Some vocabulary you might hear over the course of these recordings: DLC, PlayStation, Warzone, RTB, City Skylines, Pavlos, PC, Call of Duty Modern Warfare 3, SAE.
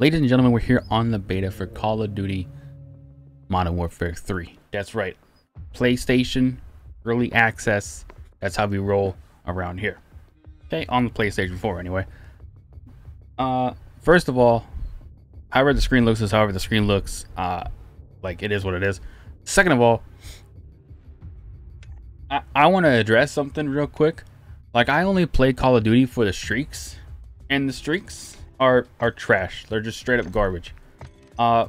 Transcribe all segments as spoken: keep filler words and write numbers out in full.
Ladies and gentlemen, we're here on the beta for Call of Duty Modern Warfare three. That's right, PlayStation early access. That's how we roll around here. Okay, on the PlayStation four anyway. Uh, first of all, however the screen looks is however the screen looks. Uh, like it is what it is. Second of all, I, I want to address something real quick. Like I only play Call of Duty for the streaks, and the streaks Are, are trash. They're just straight up garbage. Uh,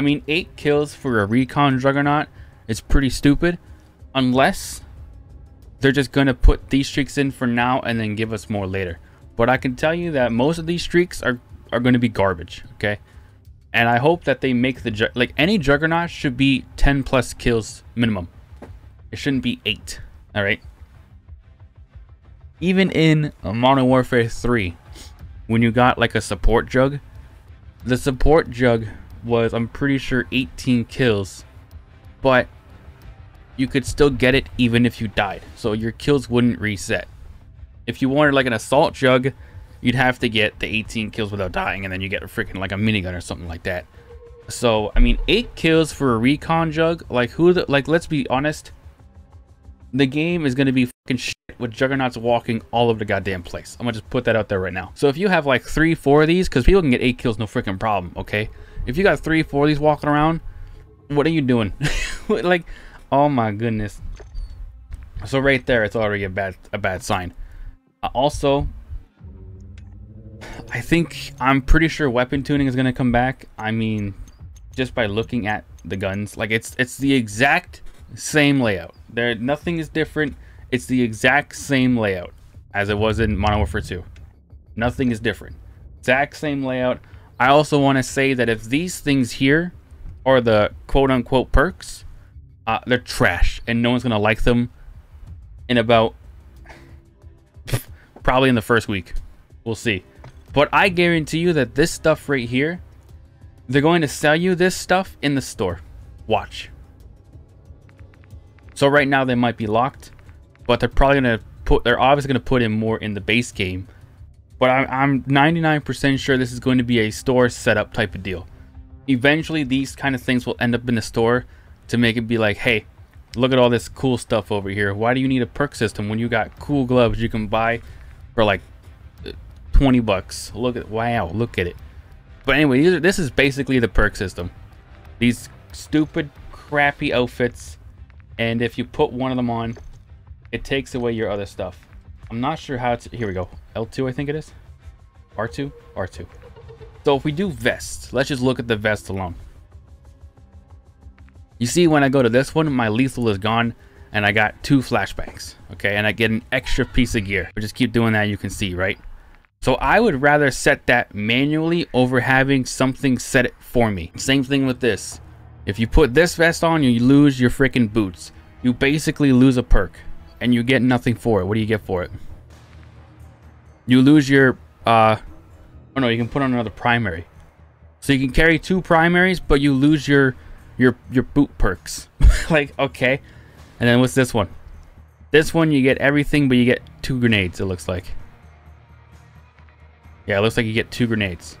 I mean, eight kills for a recon juggernaut is pretty stupid, unless they're just gonna put these streaks in for now and then give us more later. But I can tell you that most of these streaks are are gonna be garbage. Okay, and I hope that they make the like any juggernaut should be ten plus kills minimum. It shouldn't be eight. All right. Even in Modern Warfare three. When you got like a support jug, the support jug was, I'm pretty sure, eighteen kills, but you could still get it even if you died, so your kills wouldn't reset. If you wanted like an assault jug, you'd have to get the eighteen kills without dying, and then you get a freaking like a minigun or something like that. So I mean, eight kills for a recon jug, like who the, like let's be honest, the game is going to be fucking shit with juggernauts walking all over the goddamn place. I'm gonna just put that out there right now. So if you have like three, four of these, because people can get eight kills, no freaking problem, okay? If you got three, four of these walking around, what are you doing? Like, oh my goodness. So right there, it's already a bad, a bad sign. Uh, also, I think I'm pretty sure weapon tuning is gonna come back. I mean, just by looking at the guns, like it's it's the exact same layout. There, nothing is different. It's the exact same layout as it was in Modern Warfare two. Nothing is different. Exact same layout. I also want to say that if these things here are the quote-unquote perks, uh, they're trash, and no one's going to like them in about... probably in the first week. We'll see. But I guarantee you that this stuff right here, they're going to sell you this stuff in the store. Watch. So right now they might be locked, but they're probably gonna put, they're obviously gonna put in more in the base game. But I'm ninety-nine percent sure this is going to be a store setup type of deal. Eventually these kind of things will end up in the store to make it be like, hey, look at all this cool stuff over here. Why do you need a perk system when you got cool gloves you can buy for like twenty bucks? Look at, wow, look at it. But anyway, these are, this is basically the perk system. These stupid, crappy outfits, and if you put one of them on, it takes away your other stuff. I'm not sure how to, here we go. L two, I think it is. R two, R two. So if we do vests, let's just look at the vest alone. You see, when I go to this one, my lethal is gone and I got two flashbangs, okay? And I get an extra piece of gear. But just keep doing that, you can see, right? So I would rather set that manually over having something set it for me. Same thing with this. If you put this vest on, you lose your freaking boots. You basically lose a perk. And you get nothing for it. What do you get for it? You lose your, uh, oh no, you can put on another primary. So you can carry two primaries, but you lose your, your, your boot perks. Like, okay. And then what's this one? This one, you get everything, but you get two grenades, it looks like. Yeah, it looks like you get two grenades.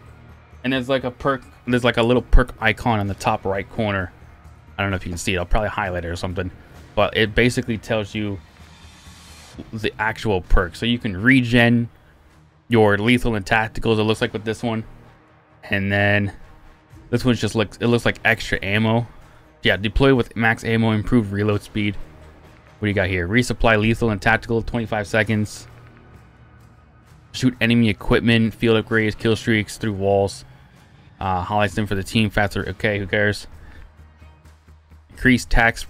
And there's like a perk, there's like a little perk icon on the top right corner. I don't know if you can see it. I'll probably highlight it or something. But it basically tells you the actual perk, so you can regen your lethal and tacticals, it looks like, with this one. And then this one's just looks, it looks like extra ammo. Yeah, deploy with max ammo, improved reload speed. What do you got here? Resupply lethal and tactical, twenty-five seconds. Shoot enemy equipment, field upgrades, kill streaks through walls, uh highlights them for the team faster. Okay, who cares? Increase tax.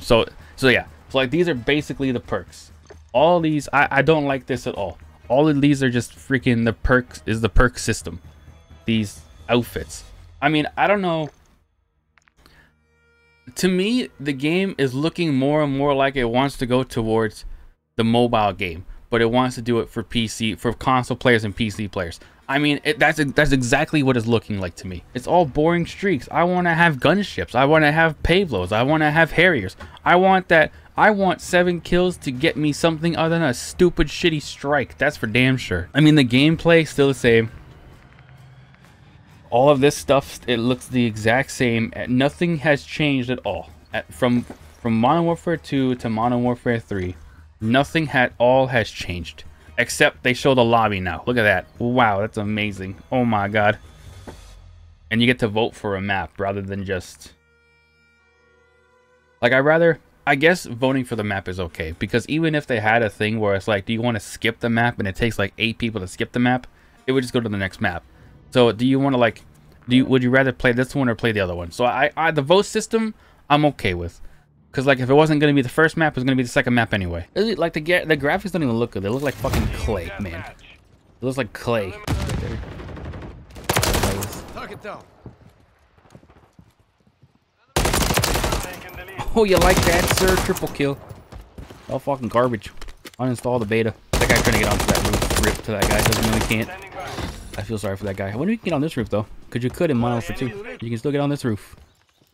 So so yeah, so like these are basically the perks. All these, I, I don't like this at all. All of these are just freaking the perks, is the perk system. These outfits. I mean, I don't know. To me, the game is looking more and more like it wants to go towards the mobile game, but it wants to do it for P C, for console players and P C players. I mean, it, that's that's exactly what it's looking like to me. It's all boring streaks. I want to have gunships. I want to have Pavlos. I want to have Harriers. I want that. I want seven kills to get me something other than a stupid, shitty strike. That's for damn sure. I mean, the gameplay is still the same. all of this stuff, it looks the exact same. Nothing has changed at all. At, from from Modern Warfare two to Modern Warfare three, nothing at all has changed. Except they show the lobby now. Look at that. Wow, that's amazing. Oh my god. And you get to vote for a map rather than just... Like, I'd rather... I guess voting for the map is okay. Because even if they had a thing where it's like, do you want to skip the map? And it takes like eight people to skip the map. It would just go to the next map. So do you want to like... Do you, would you rather play this one or play the other one? So I, I the vote system, I'm okay with. Because, like, if it wasn't going to be the first map, it was going to be the second map anyway. Like, the, the graphics don't even look good. They look like fucking clay, man. It looks like clay. Oh, you like that, sir? Triple kill. All fucking garbage. Uninstall the beta. That guy trying to get onto that roof. Rip to that guy. Doesn't know he can't. I feel sorry for that guy. I wonder if you can get on this roof, though. Because you could in Modern Warfare two. You can still get on this roof.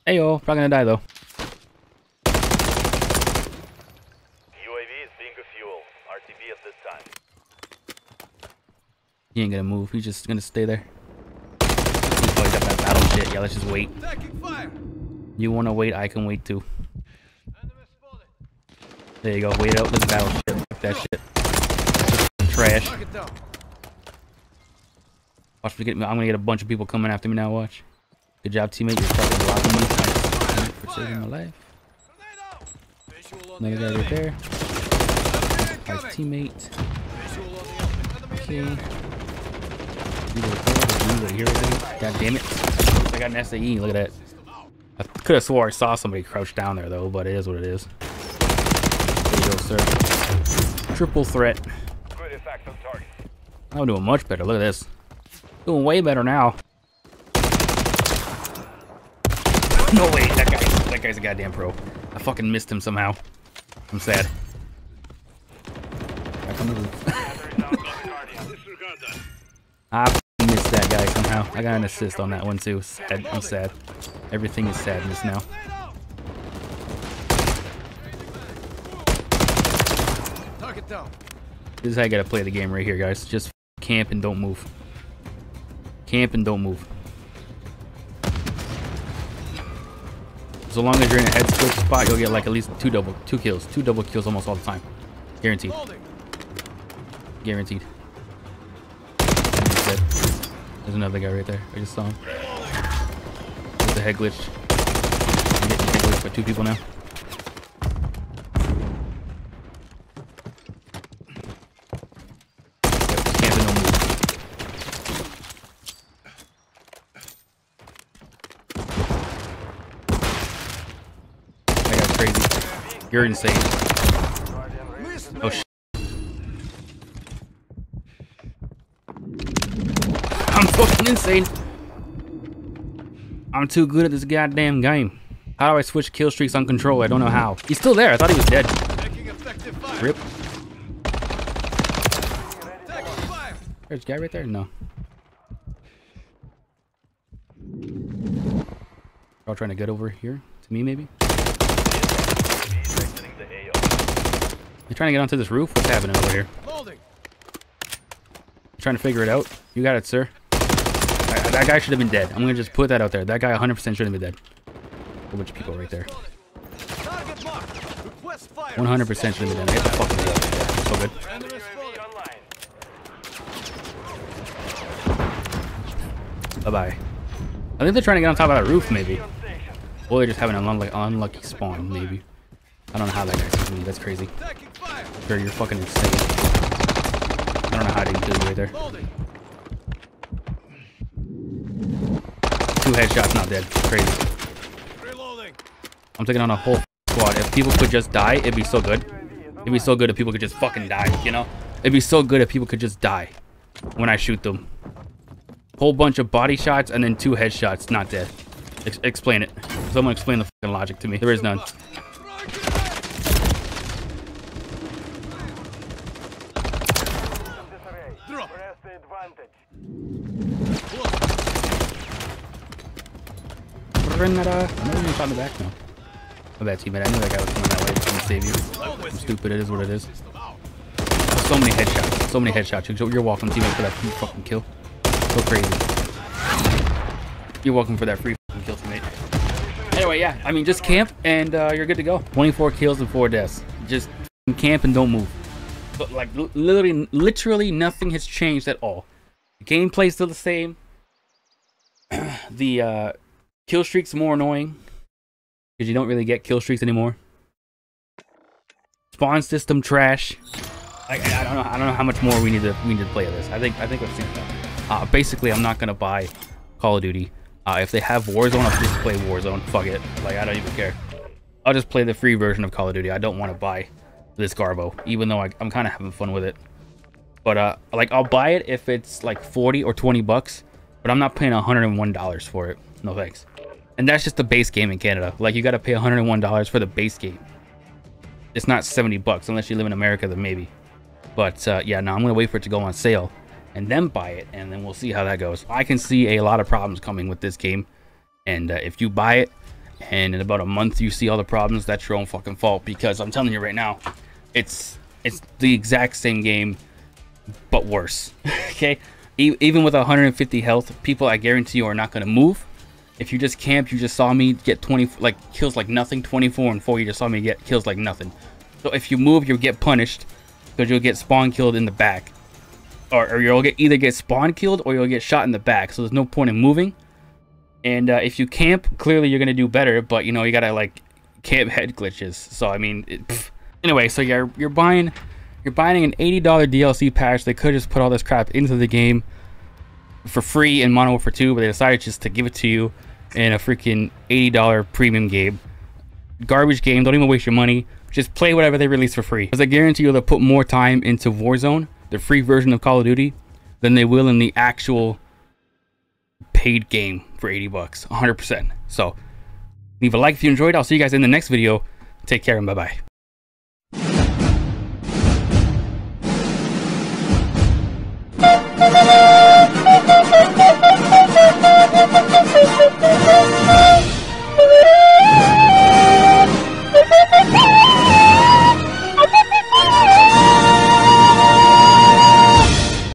Ayo, probably going to die, though. R T B at this time. He ain't gonna move. He's just gonna stay there. He's probably got that battle shit. Yeah, let's just wait. You wanna wait? I can wait too. There you go. Wait out this battle shit. Fuck that shit. Trash. Watch me get. I'm gonna get a bunch of people coming after me now. Watch. Good job, teammate. You're probably blocking me. Thank you for saving my life. Another guy right there. Nice teammate. Okay. God damn it. I got an S A E. Look at that. I could have swore I saw somebody crouch down there though, but it is what it is. There you go, sir. Triple threat. I'm doing much better. Look at this. Doing way better now. No way. That guy. That guy's a goddamn pro. I fucking missed him somehow. I'm sad. I missed that guy somehow. I got an assist on that one too. Sad. I'm sad. Everything is sadness now. This is how you gotta play the game right here, guys. Just camp and don't move. Camp and don't move. So long as you're in a head split spot, you'll get like at least two double, two kills, two double kills almost all the time, guaranteed. Guaranteed. There's another guy right there. I just saw him. There's a head glitch. I'm getting head glitched by two people now. Can't be no move. That guy's crazy. You're insane. Oh shit. I'm fucking insane. I'm too good at this goddamn game. How do I switch kill streaks on control? I don't know how. He's still there. I thought he was dead. Rip. There's a guy right there? No. They're all trying to get over here to me, maybe? They're trying to get onto this roof? What's happening over here? I'm trying to figure it out. You got it, sir. That guy should have been dead. I'm gonna just put that out there. That guy one hundred percent should have been dead. A bunch of people right there. one hundred percent should have been dead. Get the fuck out of here. So good. Bye bye. I think they're trying to get on top of that roof, maybe. Or they're just having an unlucky, unlucky spawn, maybe. I don't know how that guy sees me. That's crazy. Sure, you're fucking insane. I don't know how I didn't kill you right there. Two headshots, not dead. Crazy. Reloading. I'm taking on a whole squad. If people could just die, it'd be so good. It'd be so good if people could just fucking die, you know? It'd be so good if people could just die when I shoot them. Whole bunch of body shots and then two headshots, not dead. Ex explain it. Someone explain the fucking logic to me. There is none. In that, uh, I'm not even shot in the back now. My bad, teammate. I knew that guy was coming that way. I was gonna save you. I'm stupid. It is what it is. So many headshots. So many headshots. You're welcome, teammate, for that fucking kill. So crazy. You're welcome for that free kill, teammate. Anyway, yeah, I mean, just camp and uh, you're good to go. twenty-four kills and four deaths. Just camp and don't move. But like literally, literally nothing has changed at all. The gameplay's still the same. The uh, kill streak's more annoying because you don't really get kill streaks anymore. Spawn system trash. I, I don't know. I don't know how much more we need to we need to play this. I think I think I've seen that. Uh, basically, I'm not gonna buy Call of Duty. Uh, if they have Warzone, I'll just play Warzone. Fuck it. Like, I don't even care. I'll just play the free version of Call of Duty. I don't want to buy this Garbo, even though I, I'm kind of having fun with it. But uh, like, I'll buy it if it's like forty or twenty bucks. But I'm not paying one hundred and one dollars for it. No thanks. And that's just the base game in Canada. Like, you got to pay one hundred and one dollars for the base game. It's not seventy bucks unless you live in America, then maybe. But uh, yeah, no, I'm gonna wait for it to go on sale and then buy it, and then we'll see how that goes. I can see a lot of problems coming with this game, and uh, if you buy it and in about a month you see all the problems, that's your own fucking fault, because I'm telling you right now, it's it's the exact same game but worse. Okay. Even with one hundred fifty health, people, I guarantee you, are not going to move. If you just camp, you just saw me get twenty, like, kills like nothing. twenty-four and four, you just saw me get kills like nothing. So if you move, you'll get punished, because you'll get spawn killed in the back. Or, or you'll get either get spawn killed or you'll get shot in the back. So there's no point in moving. And uh, if you camp, clearly you're going to do better. But, you know, you got to, like, camp head glitches. So, I mean, it, anyway, so yeah, you're buying... You're buying an eighty dollar D L C patch. They could just put all this crap into the game for free in Modern Warfare two, but they decided just to give it to you in a freaking eighty dollar premium game. Garbage game. Don't even waste your money. Just play whatever they release for free. Because I guarantee you they'll put more time into Warzone, the free version of Call of Duty, than they will in the actual paid game for eighty bucks, one hundred percent. So leave a like if you enjoyed. I'll see you guys in the next video. Take care and bye-bye.